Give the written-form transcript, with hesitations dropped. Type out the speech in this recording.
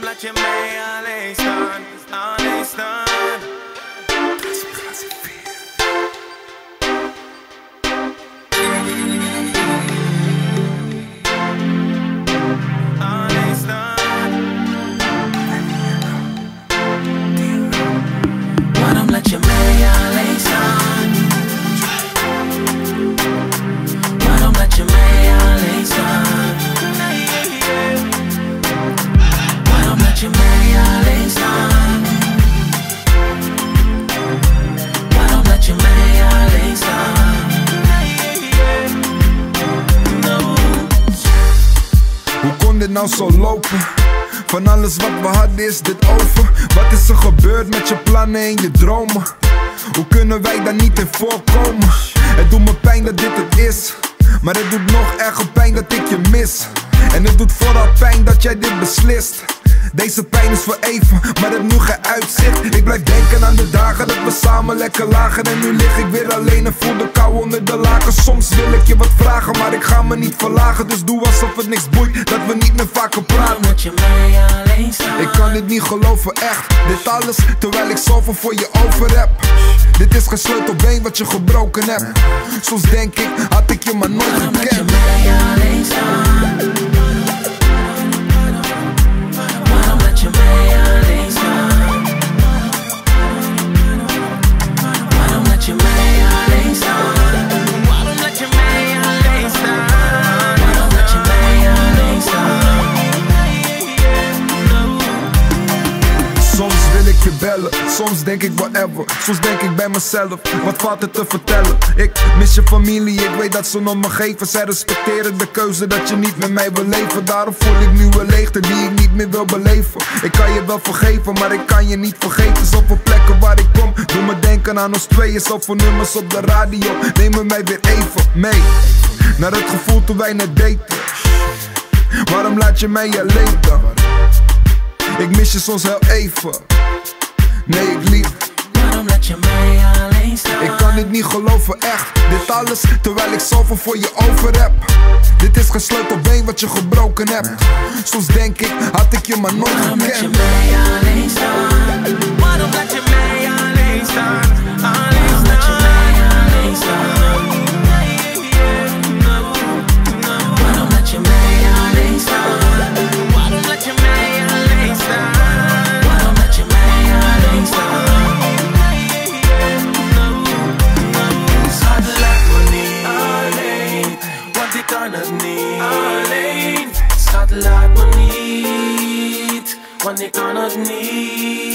omdat je mee alleen staan, alleen staan. Nou zo lopen, van alles wat we hadden is dit over. Wat is er gebeurd met je plannen en je dromen? Hoe kunnen wij daar niet in voorkomen? Het doet me pijn dat dit het is, maar het doet nog erger pijn dat ik je mis. En het doet vooral pijn dat jij dit beslist. Deze pijn is voor even, maar heb nu geen uitzicht. Ik blijf denken aan de dagen dat we samen lekker lagen. En nu lig ik weer alleen en voel de kou onder de laken. Soms wil ik je wat vragen, maar ik ga me niet verlagen. Dus doe alsof het niks boeit, dat we niet meer vaker praten. Ik kan dit niet geloven, echt. Dit alles, terwijl ik zoveel voor je over heb. Dit is geen sleutelbeen wat je gebroken hebt. Soms denk ik, had ik je maar nooit gekend. Bellen. Soms denk ik whatever, soms denk ik bij mezelf, wat valt er te vertellen? Ik mis je familie, ik weet dat ze om me geven. Zij respecteren de keuze dat je niet met mij wil leven. Daarom voel ik nu een leegte die ik niet meer wil beleven. Ik kan je wel vergeven, maar ik kan je niet vergeten. Zoveel plekken waar ik kom, doe me denken aan ons tweeën. Zoveel nummers op de radio, nemen mij weer even mee naar het gevoel toen wij net daten. Waarom laat je mij alleen dan? Ik mis je soms heel even. Nee, ik lieg. Waarom laat je mij alleen staan? Ik kan dit niet geloven, echt. Dit alles, terwijl ik zoveel voor je over heb. Dit is geen sleutelbeen wat je gebroken hebt. Soms denk ik, had ik je maar nooit gekend. Waarom laat je mij alleen staan? Waarom laat je mij alleen staan? Waarom laat je mij alleen staan? Waarom laat je mij alleen staan? Waarom laat je mij alleen staan? Alleen, schat, laat me niet, want ik kan het niet.